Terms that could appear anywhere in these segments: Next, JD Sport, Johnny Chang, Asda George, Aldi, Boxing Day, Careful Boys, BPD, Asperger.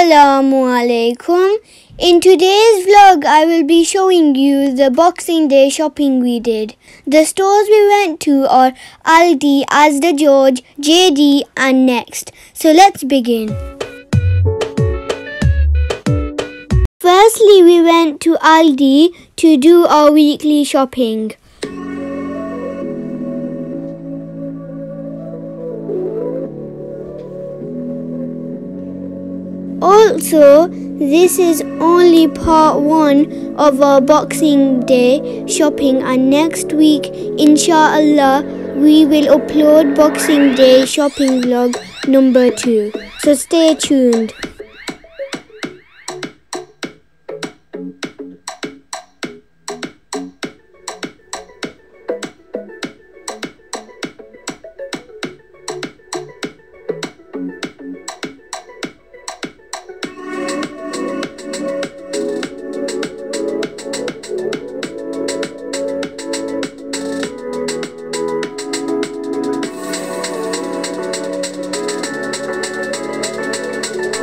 Assalamualaikum. In today's vlog, I will be showing you the Boxing Day shopping we did. The stores we went to are Aldi, Asda George, JD and Next. So let's begin. Firstly, we went to Aldi to do our weekly shopping. Also, this is only part one of our Boxing Day shopping, and next week, inshallah, we will upload Boxing Day shopping vlog number 2. So stay tuned.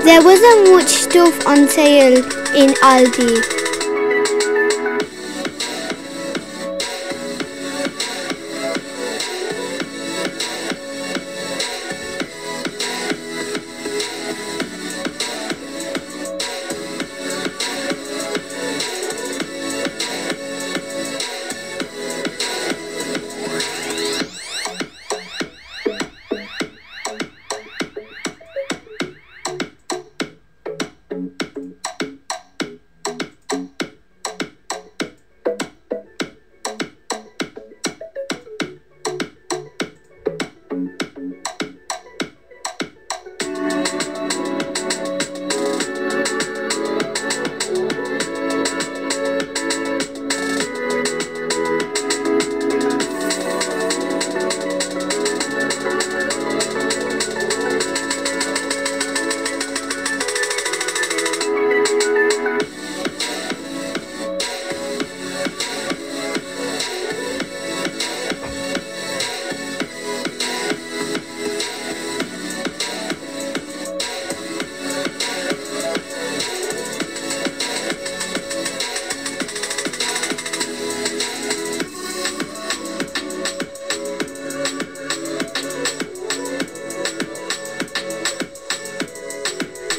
There wasn't much stuff on sale in Aldi.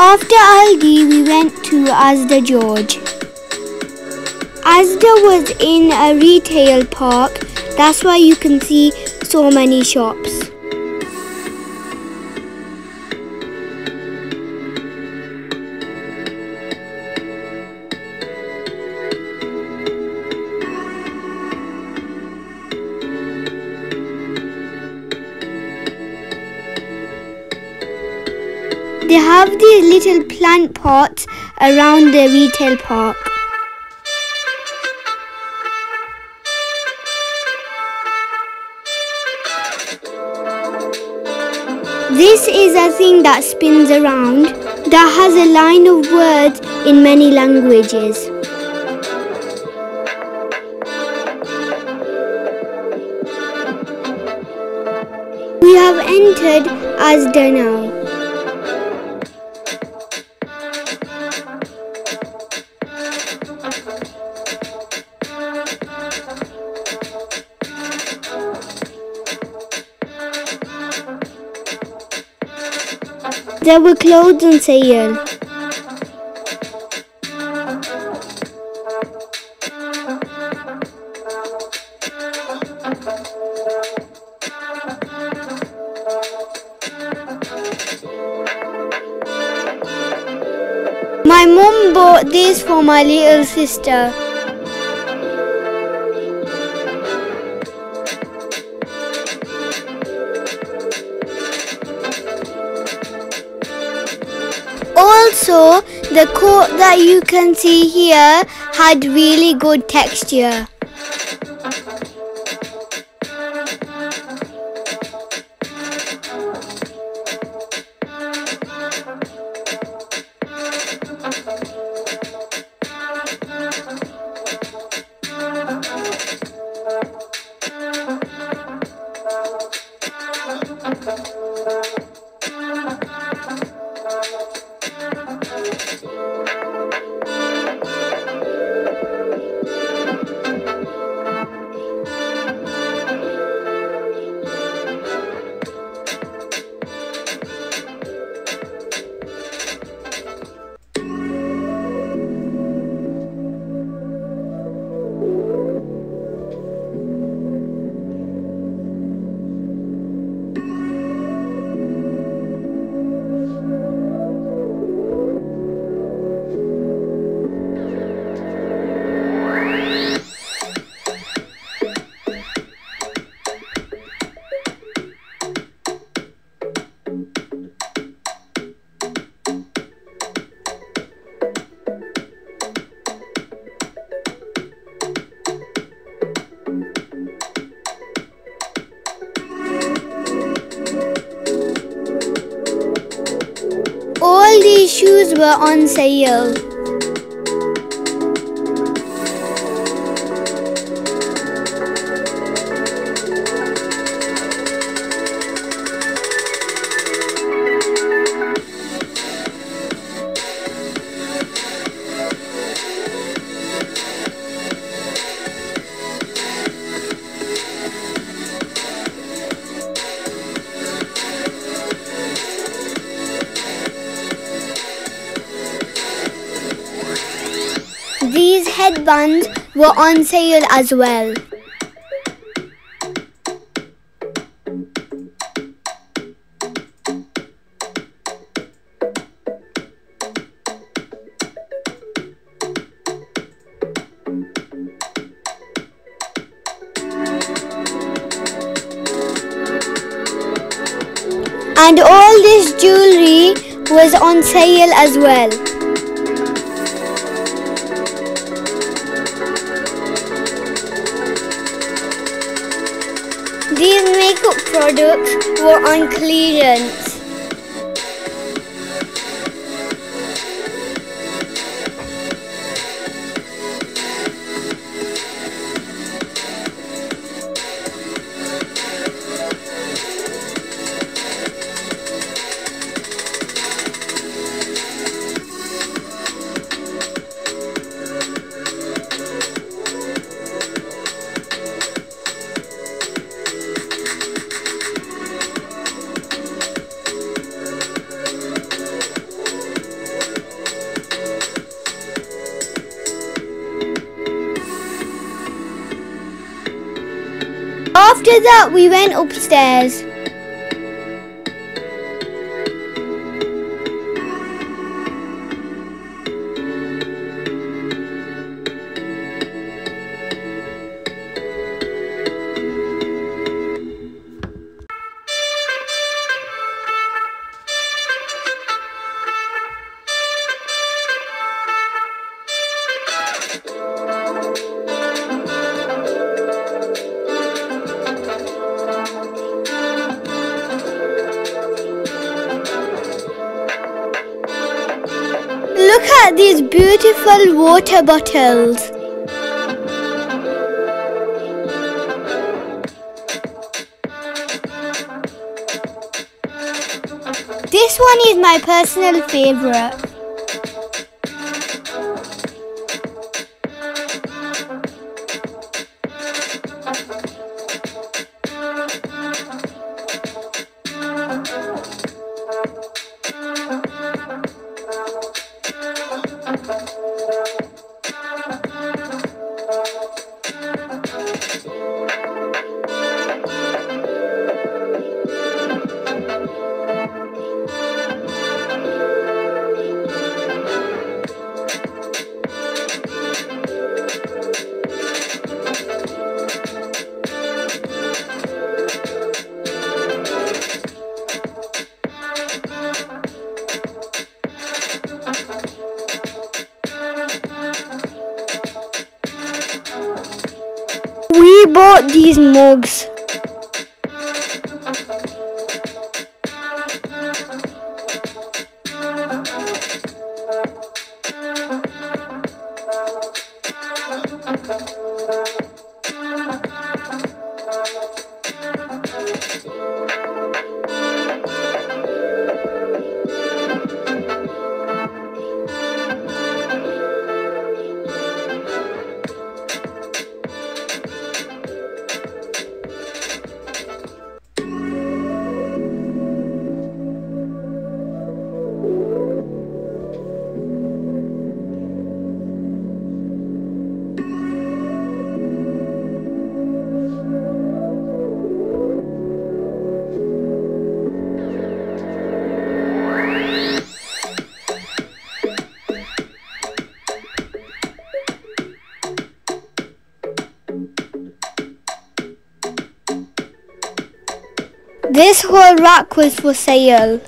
After Aldi, we went to Asda George. Asda was in a retail park, that's why you can see so many shops. They have these little plant pots around the retail park. This is a thing that spins around that has a line of words in many languages. We have entered Asda now. There were clothes on sale. My mum bought this for my little sister. Also, the coat that you can see here had really good texture. shoes were on sale. These headbands were on sale as well. And all this jewelry was on sale as well. These makeup products were on clearance. After that, we went upstairs. Look at these beautiful water bottles. This one is my personal favorite. We bought these mugs. This whole rack was for sale.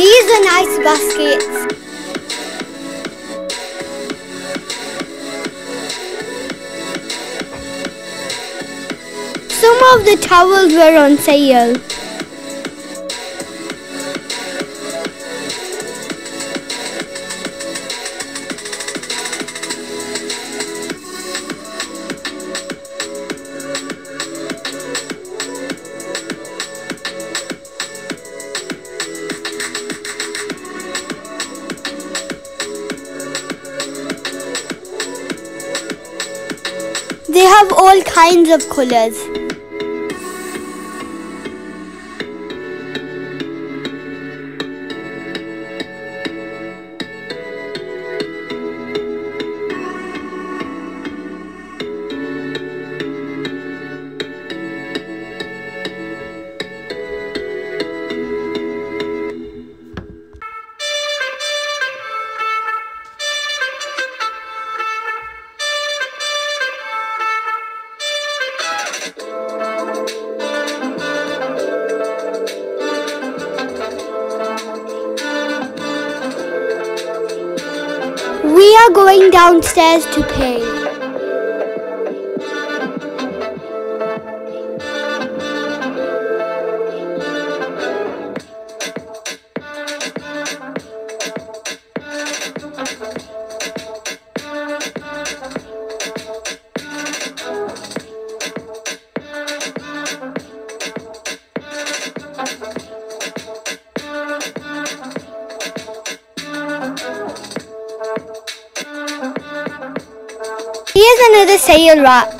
These are nice baskets. Some of the towels were on sale. They have all kinds of colours. We are going downstairs to pay. Here's another sale rack.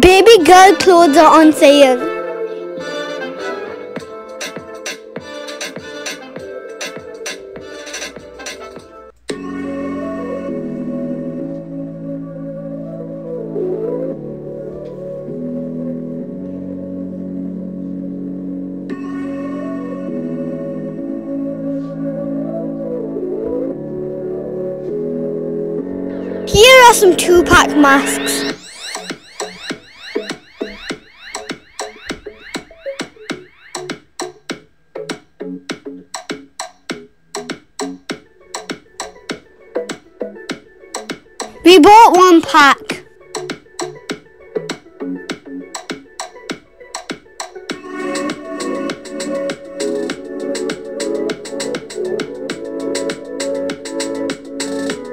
Baby girl clothes are on sale. Here are some 2-pack masks. We bought 1 pack.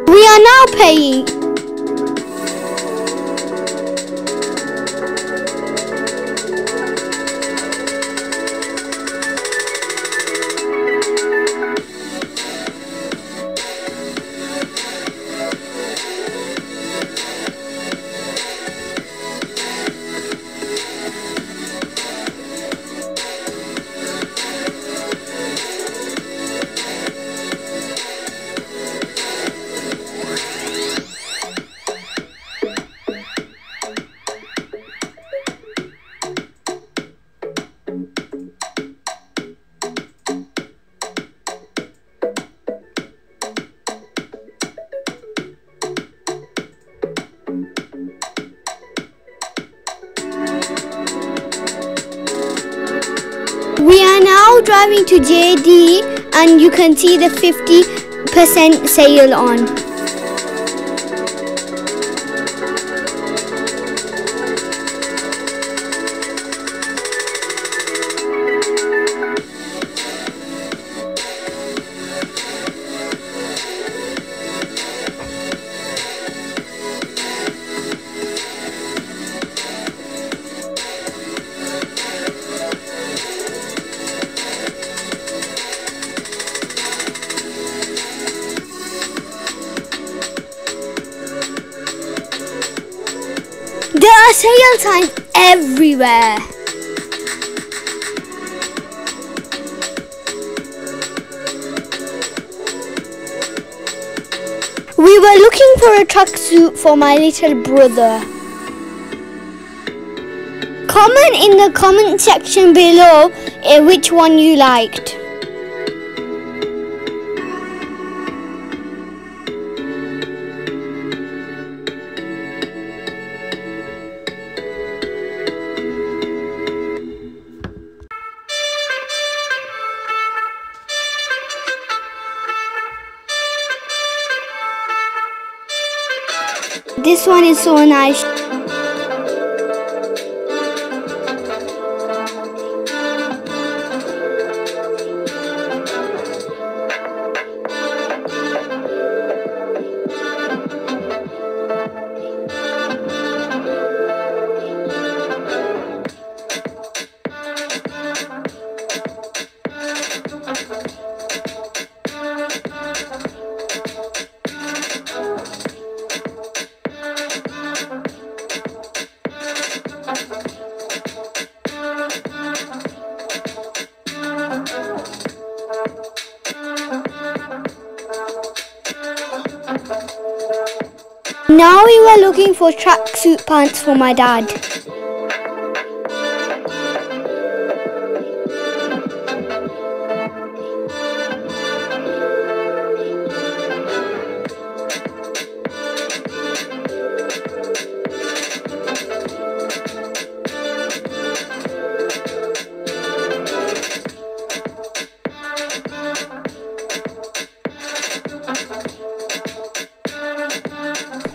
We are now paying. We are now driving to JD and you can see the 50% sale on. Tail time everywhere. We were looking for a tracksuit for my little brother. Comment in the comment section below which one you liked. This one is so nice. Now we were looking for tracksuit pants for my dad.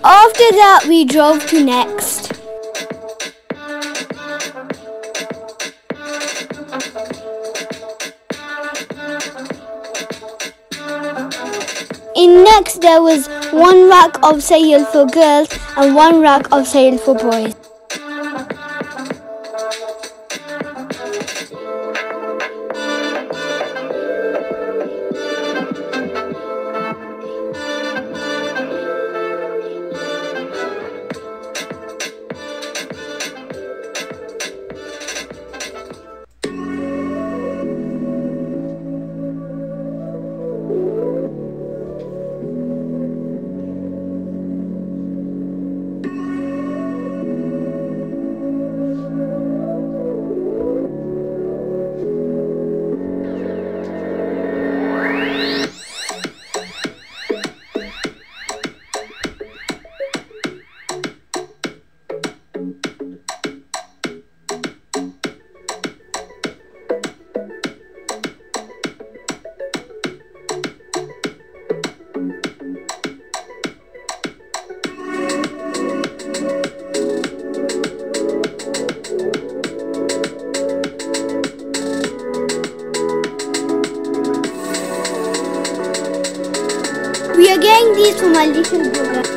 After that, we drove to Next. In Next, there was one rack of sale for girls and one rack of sale for boys. We are getting these for my little brother.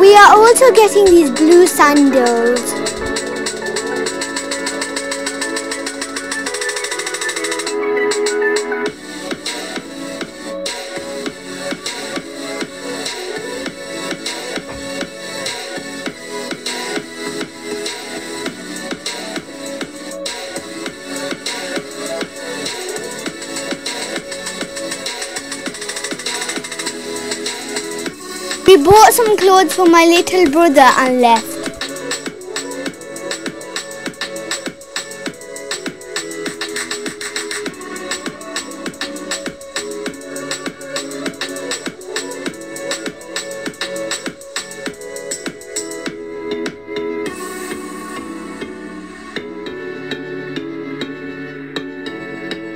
We are also getting these blue sandals. We bought some clothes for my little brother and left.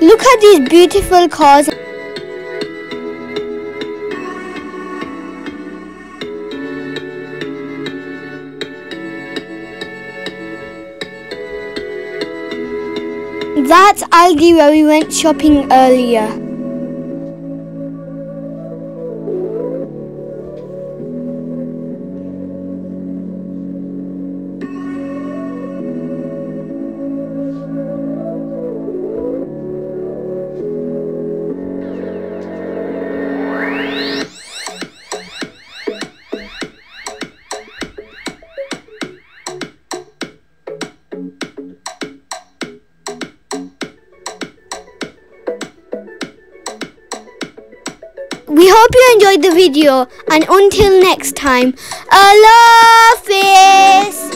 Look at these beautiful cars. That's Aldi where we went shopping earlier. We hope you enjoyed the video, and until next time, Allah Hafiz!